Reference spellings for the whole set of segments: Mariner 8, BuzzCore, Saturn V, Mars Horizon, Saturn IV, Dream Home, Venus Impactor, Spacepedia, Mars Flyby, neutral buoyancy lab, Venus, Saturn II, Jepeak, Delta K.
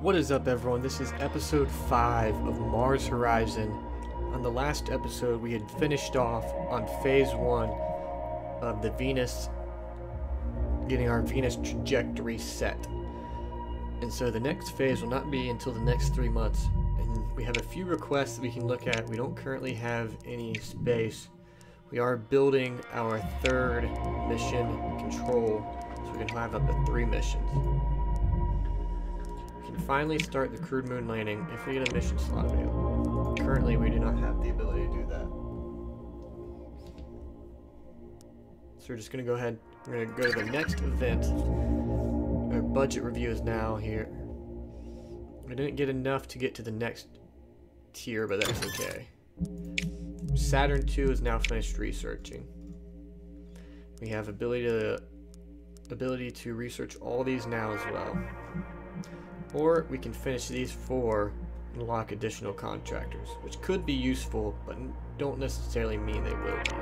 What is up, everyone? This is episode 5 of Mars Horizon. On the last episode, we had finished off on phase 1 of the Venus, getting our Venus trajectory set. And so the next phase will not be until the next 3 months. And we have a few requests that we can look at. We don't currently have any space. We are building our third mission control, so we can have up to 3 missions. We can finally start the crewed moon landing if we get a mission slot available. Currently, we do not have the ability to do that. So we're just going to go ahead, we're going to go to the next event. Our budget review is now here. We didn't get enough to get to the next tier, but that's okay. Saturn II is now finished researching. We have ability to research all these now as well. Or we can finish these 4 and unlock additional contractors, which could be useful, but don't necessarily mean they will be.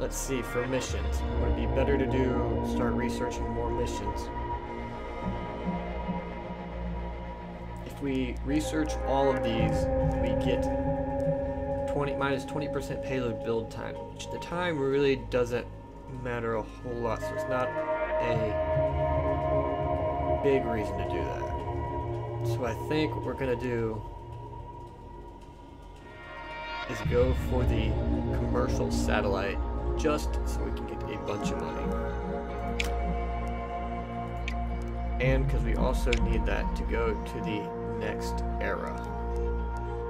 Let's see, for missions, would it be better to start researching more missions? If we research all of these, we get minus 20% payload build time, which the time really doesn't matter a whole lot, so it's not a big reason to do that. So I think what we're going to do is go for the commercial satellite, just so we can get a bunch of money, and because we also need that to go to the next era.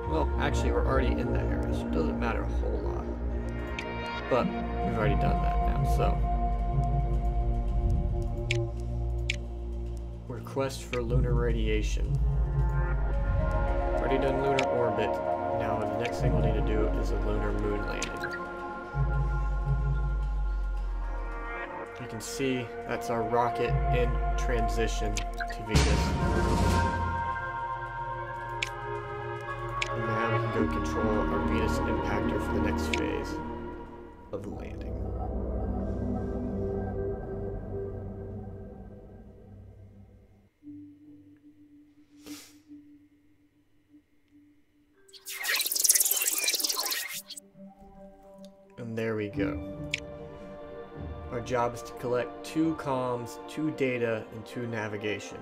Well, actually, we're already in that era, so it doesn't matter a whole lot, but we've already done that now. So request for lunar radiation, already done lunar orbit. Now the next thing we'll need to do is a lunar moon landing. You can see that's our rocket in transition to Venus. And now we can go control our Venus impactor for the next phase of the landing. And there we go. Our job is to collect 2 comms, 2 data, and 2 navigation.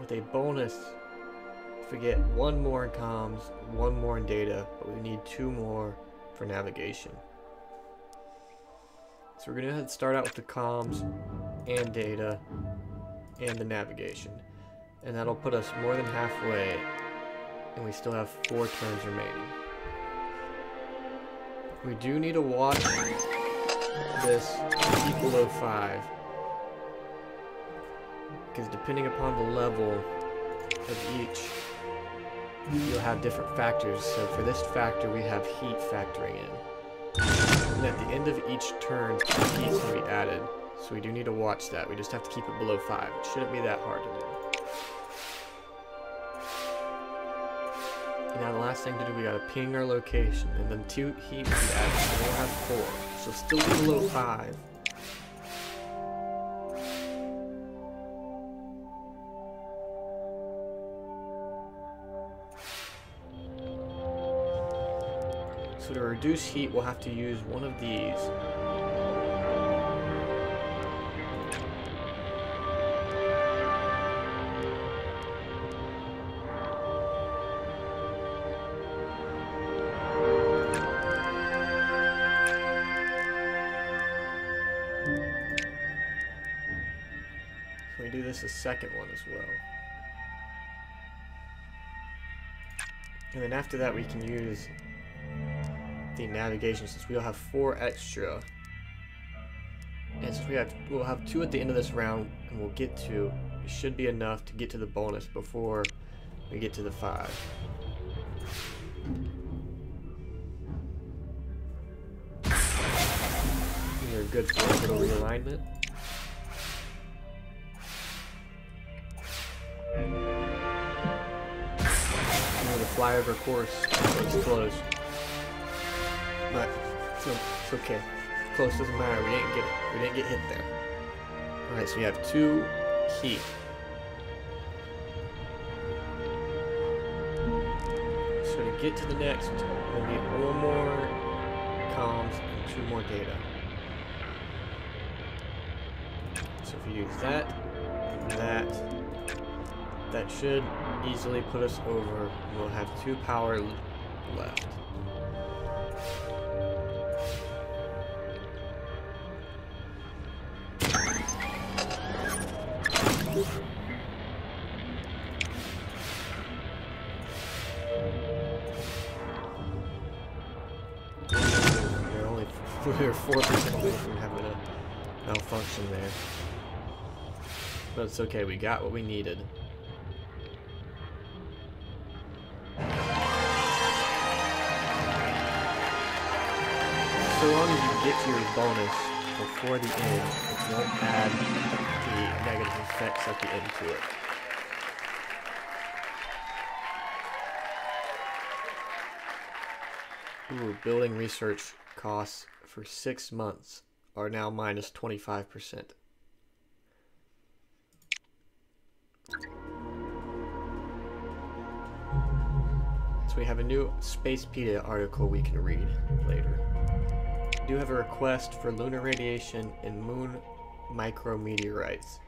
With a bonus, if we get 1 more in comms, 1 more in data, but we need 2 more for navigation. So we're going to start out with the comms and data and the navigation. And that'll put us more than halfway, and we still have 4 turns remaining. We do need to watch this below 5, because depending upon the level of each, you'll have different factors. So for this factor, we have heat factoring in, and at the end of each turn, heat's going to be added, so we do need to watch that. We just have to keep it below 5. It shouldn't be that hard to do. And now the last thing to do, we got to ping our location, and then 2 heat will be added, so we'll have 4. So still below 5. So to reduce heat, we'll have to use one of these. The second one as well, and then after that we can use the navigation, since we'll have 4 extra, and since we'll have 2 at the end of this round, and we'll get to, it should be enough to get to the bonus before we get to the 5. We're good for a little realignment. flyover course, so it's close. But it's okay. Close doesn't matter. We didn't get it. We didn't get hit there. All right, so we have two key. So to get to the next, we'll need one more comms and two more data. So if we use that, and that should easily put us over. We'll have two power left. We're 4% away from having a malfunction there. But it's okay, we got what we needed. So long as you get to your bonus before the end, it won't add the negative effects at the end to it. Ooh, building research costs for 6 months are now minus 25%. So we have a new Spacepedia article we can read later. We do have a request for lunar radiation and moon micrometeorites.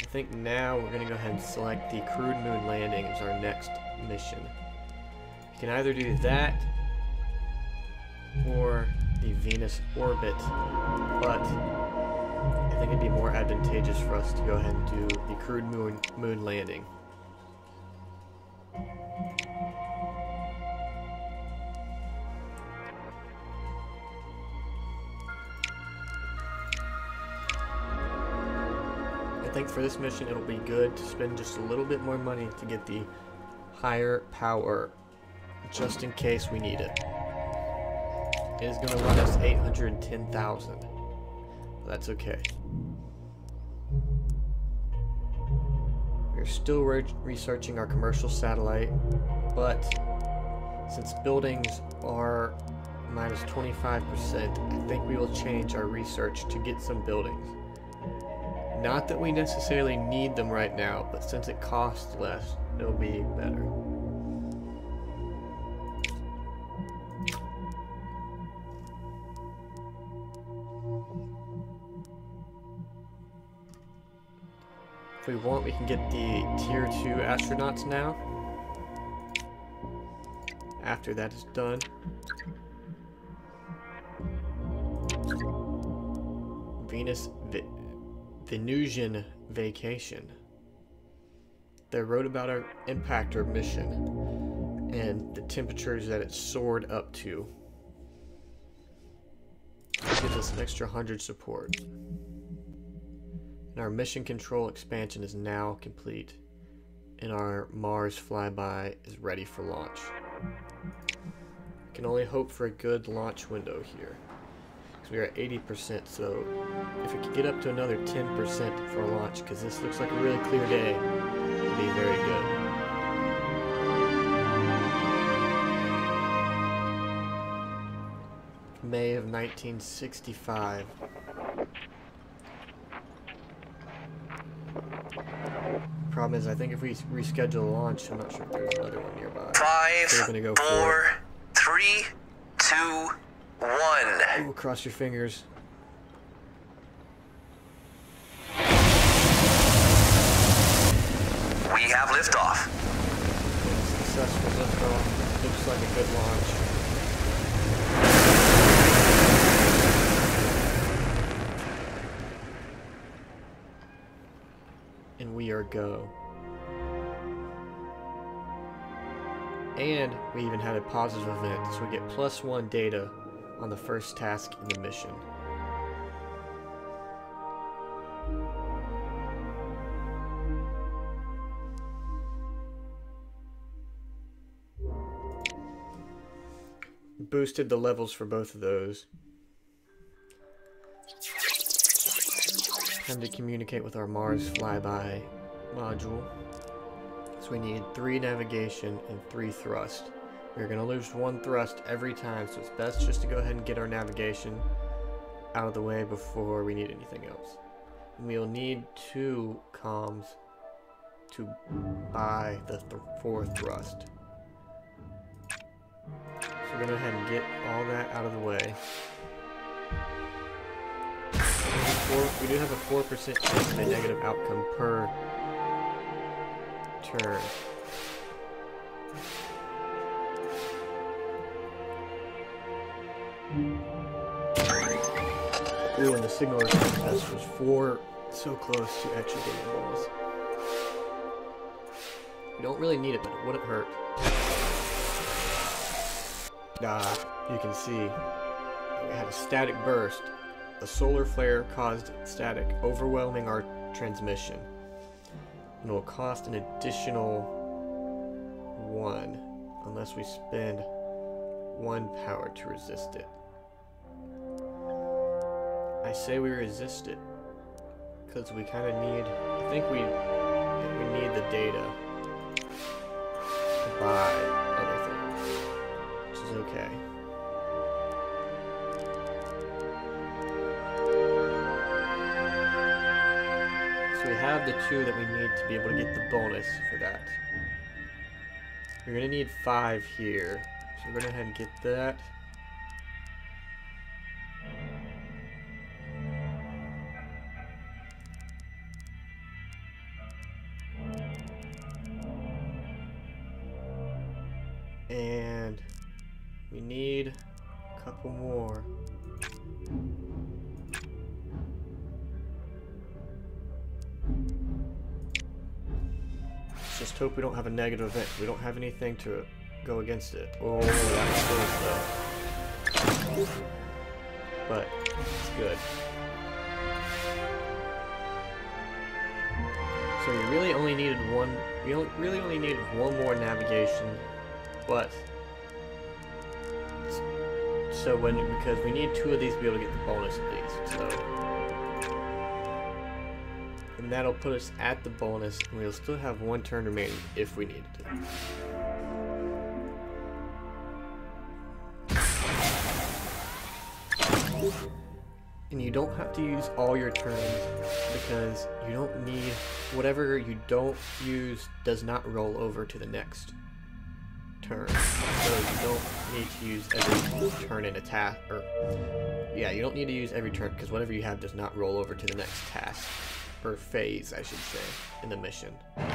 I think now we're going to go ahead and select the crewed moon landing as our next mission. You can either do that or the Venus orbit, but I think it'd be more advantageous for us to go ahead and do the crewed moon landing. I think for this mission it'll be good to spend just a little bit more money to get the higher power, just in case we need it. It is going to run us 810,000. That's okay. We're still researching our commercial satellite, but since buildings are minus 25%, I think we will change our research to get some buildings. Not that we necessarily need them right now, but since it costs less, it'll be better. If we want, we can get the tier 2 astronauts now, after that is done. Venusian vacation. They wrote about our impactor mission and the temperatures that it soared up to. It gives us an extra 100 support. And our mission control expansion is now complete, and our Mars flyby is ready for launch. We can only hope for a good launch window here. So we are at 80%, so if we could get up to another 10% for launch, because this looks like a really clear day, it'll be very good. May of 1965. Problem is, I think if we reschedule launch, I'm not sure if there's another one nearby. 5, 4, 3, 2, 1. Ooh, cross your fingers. We have liftoff. Successful liftoff. Looks like a good launch. And we are go. And we even had a positive event, so we get +1 data on the first task in the mission. Boosted the levels for both of those. Time to communicate with our Mars flyby module. So we need 3 navigation and 3 thrust. We're going to lose 1 thrust every time, so it's best just to go ahead and get our navigation out of the way before we need anything else. And we'll need 2 comms to buy the 4th thrust. So we're going to go ahead and get all that out of the way. We do have a 4% chance of a negative outcome per turn. Ooh, and the signal test was 4, so close to actually getting balls. We don't really need it, but it wouldn't hurt. You can see we had a static burst. A solar flare caused static, overwhelming our transmission. And it will cost an additional 1, unless we spend 1 power to resist it. I say we resist it, because we kind of need, I think we need the data to buy other things, which is okay. We have the 2 that we need to be able to get the bonus for that. We're going to need 5 here, so we're going to go ahead and get that. And we need a couple more. Just hope we don't have a negative event. We don't have anything to go against it. Oh, that's close though. But it's good. So we really only needed 1. We really only needed 1 more navigation, but so when because we need 2 of these to be able to get the bonus at least. So. And that'll put us at the bonus, and we'll still have 1 turn remaining if we needed to. And you don't have to use all your turns because you don't need whatever you don't use does not roll over to the next turn. So you don't need to use every turn in a task, or yeah, you don't need to use every turn because whatever you have does not roll over to the next task. Or phase, I should say, in the mission. And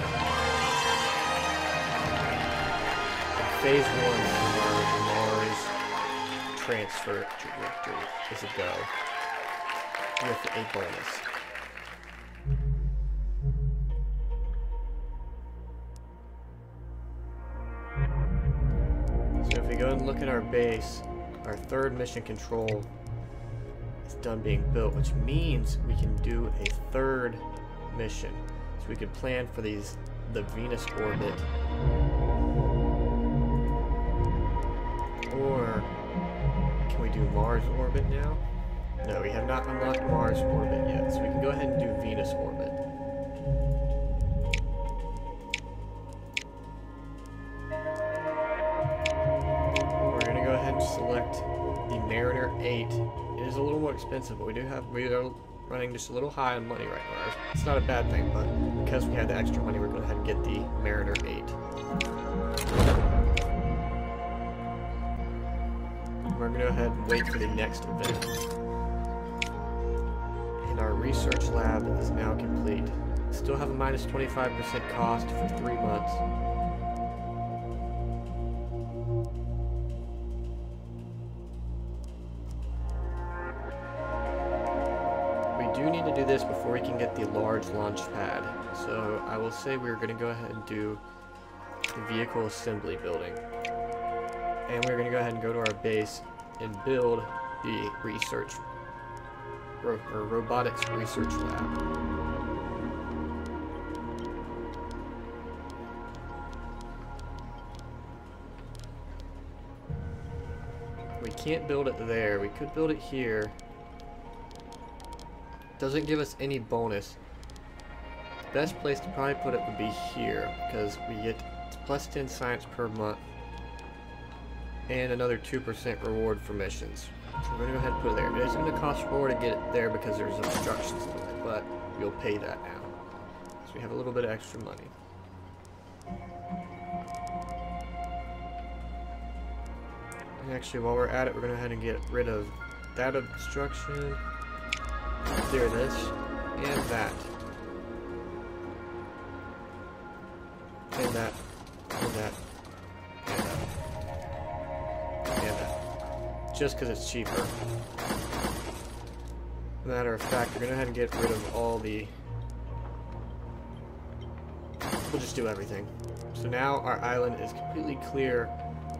phase 1 of Mars transfer trajectory is a go with a bonus. So if we go and look at our base, our 3rd mission control it's done being built, which means we can do a 3rd mission. So we could plan for the Venus orbit. Or can we do Mars orbit now? No, we have not unlocked Mars orbit yet, so we can go ahead and do Venus orbit. We're gonna go ahead and select the Mariner 8. It is a little more expensive, but we are running just a little high on money right now. It's not a bad thing, but because we have the extra money, we're going to go ahead and get the Mariner 8. We're going to go ahead and wait for the next event. And our research lab is now complete. Still have a minus 25% cost for 3 months. This before we can get the large launch pad, so I will say we're going to go ahead and do the vehicle assembly building, and we're going to go ahead and go to our base and build the research or robotics research lab. We can't build it there. We could build it here. Doesn't give us any bonus, best place to probably put it would be here, because we get plus 10 science per month and another 2% reward for missions. So we're going to go ahead and put it there. It isn't going to cost more to get it there because there's obstructions to it, but you'll pay that now. So we have a little bit of extra money. And actually, while we're at it, we're going to go ahead and get rid of that obstruction, clear this, and that. And that, and that, and that, and that. Just because it's cheaper. Matter of fact, we're going to go ahead and get rid of all the... We'll just do everything. So now our island is completely clear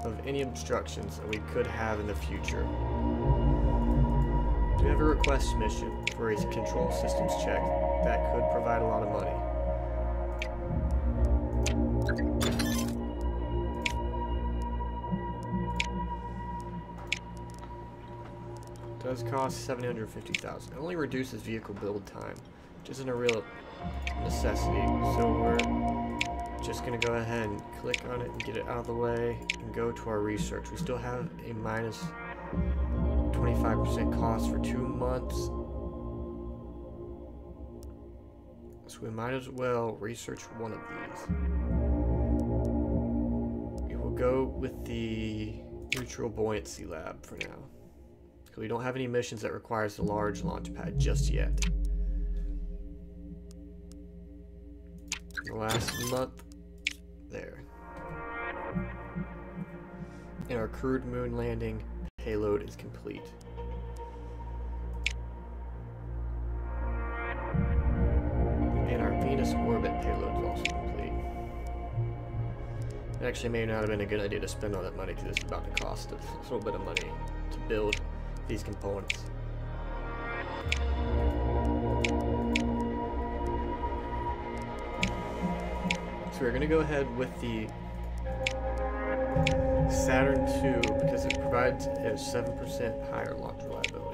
of any obstructions that we could have in the future. We have a request mission for a control systems check that could provide a lot of money. It does cost $750,000. It only reduces vehicle build time, which isn't a real necessity, so we're just going to go ahead and click on it and get it out of the way and go to our research. We still have a minus 25% cost for 2 months. So we might as well research one of these. We will go with the neutral buoyancy lab for now, because we don't have any missions that requires a large launch pad just yet. Last month, there. And our crewed moon landing payload is complete. And our Venus orbit payload is also complete. It actually may not have been a good idea to spend all that money because it's about to cost a little bit of money to build these components. So we're going to go ahead with the Saturn II, because it provides a 7% higher launch reliability.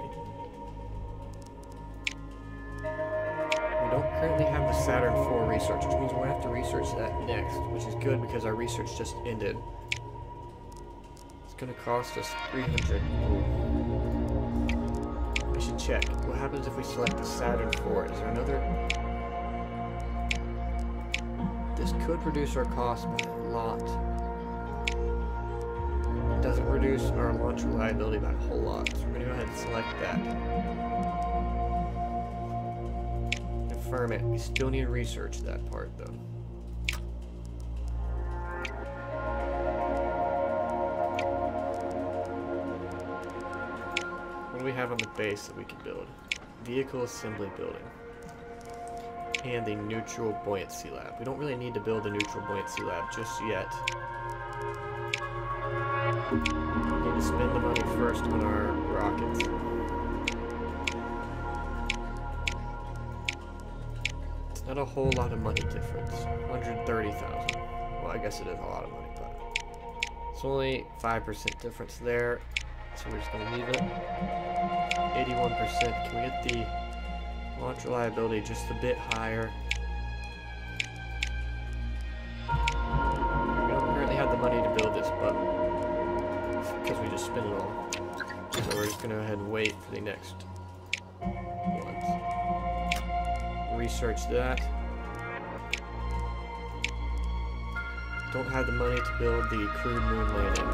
We don't currently have the Saturn IV research, which means we're going to have to research that next, which is good because our research just ended. It's going to cost us 300. Ooh. I should check. What happens if we select the Saturn IV? Is there another? This could reduce our cost by a lot. Doesn't reduce our launch reliability by a whole lot, so we're going to go ahead and select that. Confirm it. We still need to research that part, though. What do we have on the base that we can build? Vehicle assembly building. And the neutral buoyancy lab. We don't really need to build the neutral buoyancy lab just yet. We need to spend the money first on our rockets. It's not a whole lot of money difference. 130,000. Well, I guess it is a lot of money, but it's only 5% difference there. So we're just going to leave it. 81%. Can we get the launch reliability just a bit higher? We don't currently have the money to build this, but because we just spent it all. So we're just going to go ahead and wait for the next ones. Research that. Don't have the money to build the crew moon landing.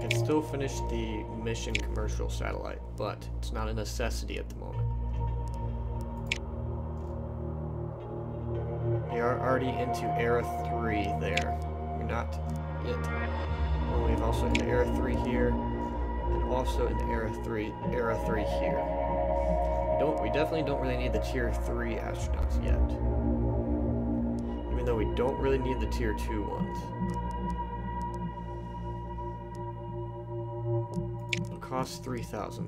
Can still finish the mission commercial satellite, but it's not a necessity at the moment. We are already into Era 3 there. We're not yet. Well, we've also into Era 3 here, and also into Era 3 here. We definitely don't really need the Tier 3 astronauts yet. Even though we don't really need the Tier 2 ones. It'll cost 3,000.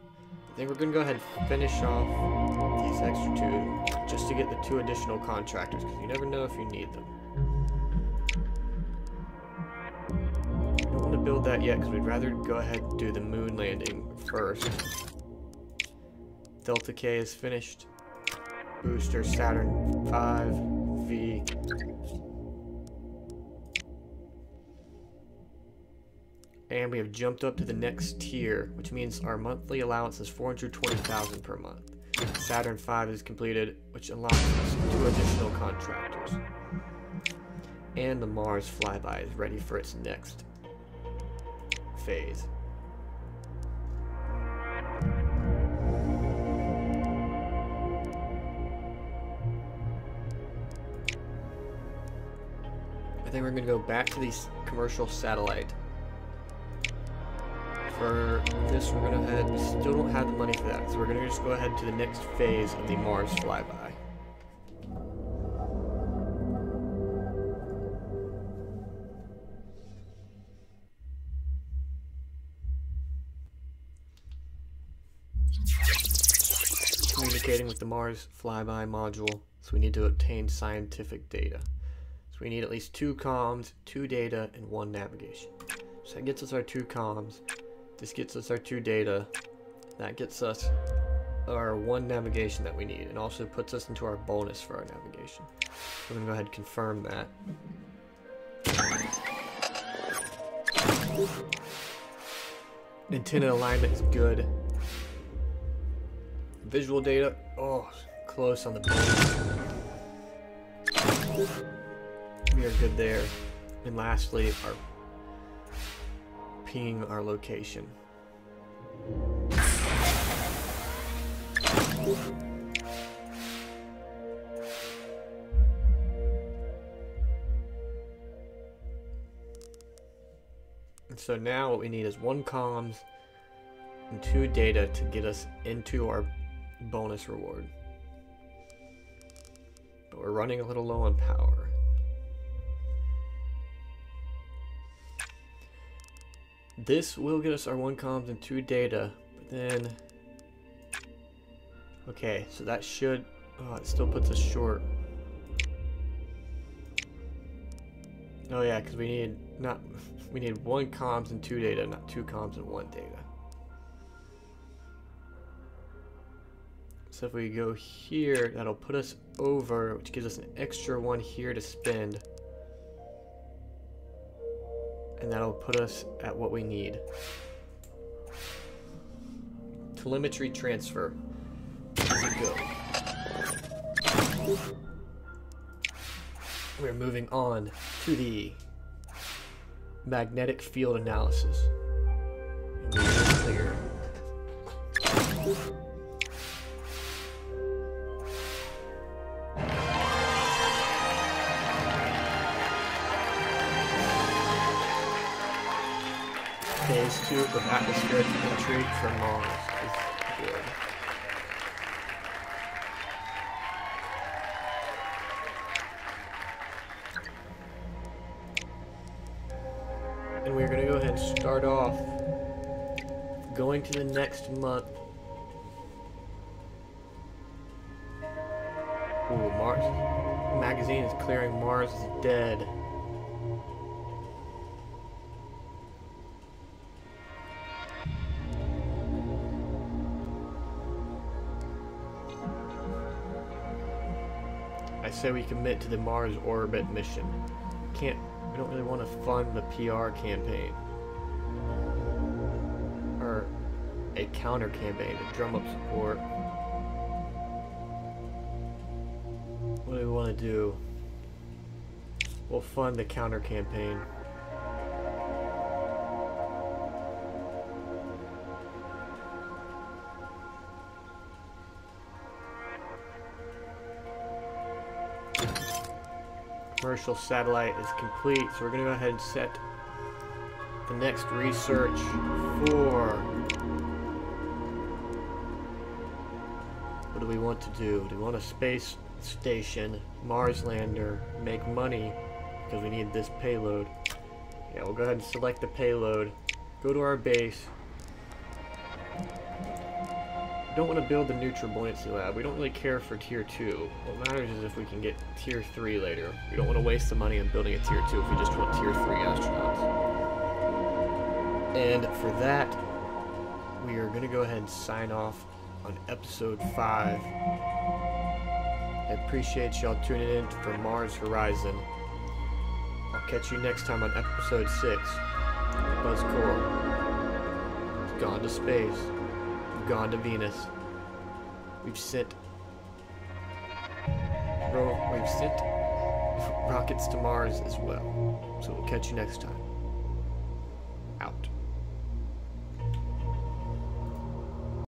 I think we're going to go ahead and finish off these extra two just to get the 2 additional contractors, because you never know if you need them. to build that yet, because we'd rather go ahead and do the moon landing first. Delta K is finished. Booster Saturn V. And we have jumped up to the next tier, which means our monthly allowance is $420,000 per month. Saturn V is completed, which unlocks us 2 additional contractors. And the Mars flyby is ready for its next phase. I think we're going to go back to the commercial satellite. For this, we're going to head, we still don't have the money for that, so we're going to just go ahead to the next phase of the Mars flyby. Communicating with the Mars flyby module, so we need to obtain scientific data. So we need at least 2 comms, 2 data, and 1 navigation. So that gets us our 2 comms. This gets us our 2 data. That gets us our 1 navigation that we need, and also puts us into our bonus for our navigation. We're gonna go ahead and confirm that. Antenna alignment is good. Visual data, oh, close on the bonus. We are good there. And lastly, our ping our location. And so now what we need is 1 comms and 2 data to get us into our bonus reward. But we're running a little low on power. This will get us our 1 comms and 2 data, but then, okay, so that should, oh, it still puts us short. Oh yeah, because we need, not, we need 1 comms and 2 data, not 2 comms and 1 data. So if we go here, that'll put us over, which gives us an extra 1 here to spend. And that'll put us at what we need. Telemetry transfer. As we go. We're moving on to the magnetic field analysis. And we're clear. Phase 2 of atmospheric entry for Mars is good. And we're gonna go ahead and start off going to the next month. Ooh, Mars magazine is clearing Mars is dead. Say we commit to the Mars orbit mission. Can't, we don't really want to fund the PR campaign or a counter campaign to drum up support. What do we want to do? We'll fund the counter campaign. Commercial satellite is complete, so we're going to go ahead and set the next research for what do we want to do? Do we want a space station, Mars lander, make money because we need this payload? Yeah, we'll go ahead and select the payload, go to our base. We don't want to build the neutral buoyancy lab. We don't really care for tier 2. What matters is if we can get tier 3 later. We don't want to waste the money on building a tier 2 if we just want tier 3 astronauts. And for that, we are going to go ahead and sign off on episode 5. I appreciate y'all tuning in for Mars Horizon. I'll catch you next time on episode 6. BuzzCore. We've gone to space. We've gone to Venus. We've sent rockets to Mars as well. So we'll catch you next time.